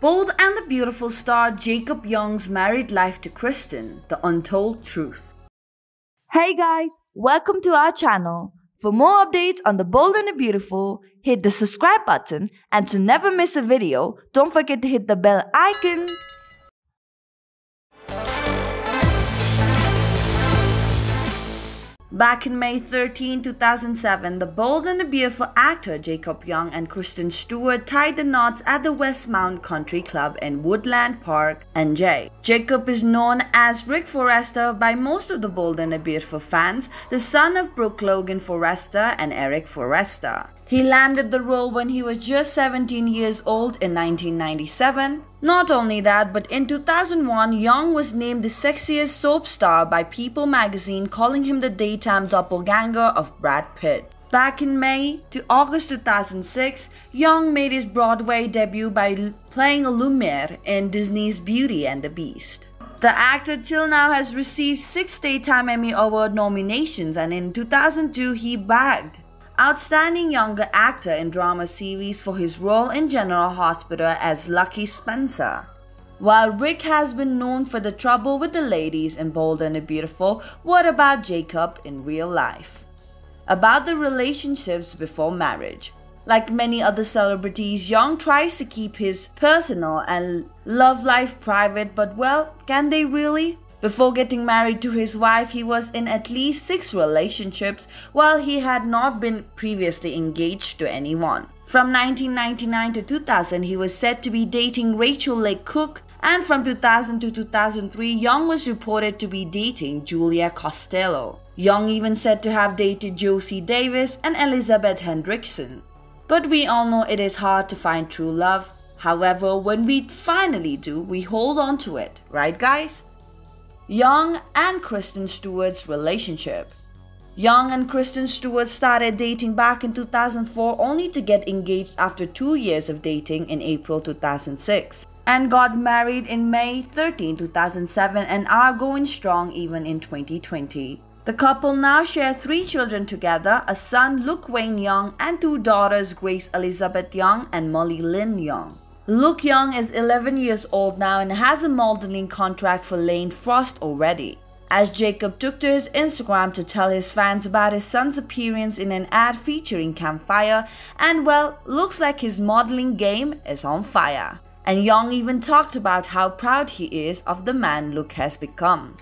Bold and the Beautiful star Jacob Young's married life to Christen, the untold truth. Hey guys, welcome to our channel. For more updates on the Bold and the Beautiful, hit the subscribe button, and to never miss a video, don't forget to hit the bell icon. Back in May 13, 2007, the Bold and the Beautiful actor Jacob Young and Christen Stewart tied the knots at the Westmount Country Club in Woodland Park, NJ. Jacob is known as Rick Forrester by most of the Bold and the Beautiful fans, the son of Brooke Logan Forrester and Eric Forrester. He landed the role when he was just 17 years old in 1997. Not only that, but in 2001, Young was named the sexiest soap star by People magazine, calling him the daytime doppelganger of Brad Pitt. Back in May to August 2006, Young made his Broadway debut by playing Lumiere in Disney's Beauty and the Beast. The actor till now has received 6 Daytime Emmy Award nominations, and in 2002, he bagged Outstanding Younger Actor in Drama Series for his role in General Hospital as Lucky Spencer. While Rick has been known for the trouble with the ladies in Bold and the Beautiful, what about Jacob in real life? About the relationships before marriage. Like many other celebrities, Young tries to keep his personal and love life private, but well, can they really? Before getting married to his wife, he was in at least 6 relationships, while he had not been previously engaged to anyone. From 1999 to 2000, he was said to be dating Rachel Lake Cook, and from 2000 to 2003, Young was reported to be dating Julia Costello. Young even said to have dated Josie Davis and Elizabeth Hendrickson. But we all know it is hard to find true love. However, when we finally do, we hold on to it, right guys? Young and Christen Stewart's relationship. Young and Christen Stewart started dating back in 2004, only to get engaged after 2 years of dating in April 2006, and got married in May 13, 2007, and are going strong even in 2020. The couple now share 3 children together, a son, Luke Wayne Young, and 2 daughters, Grace Elizabeth Young and Molly Lynn Young. Luke Young is 11 years old now and has a modeling contract for Lane Frost already. As Jacob took to his Instagram to tell his fans about his son's appearance in an ad featuring Campfire, and well, looks like his modeling game is on fire. And Young even talked about how proud he is of the man Luke has become.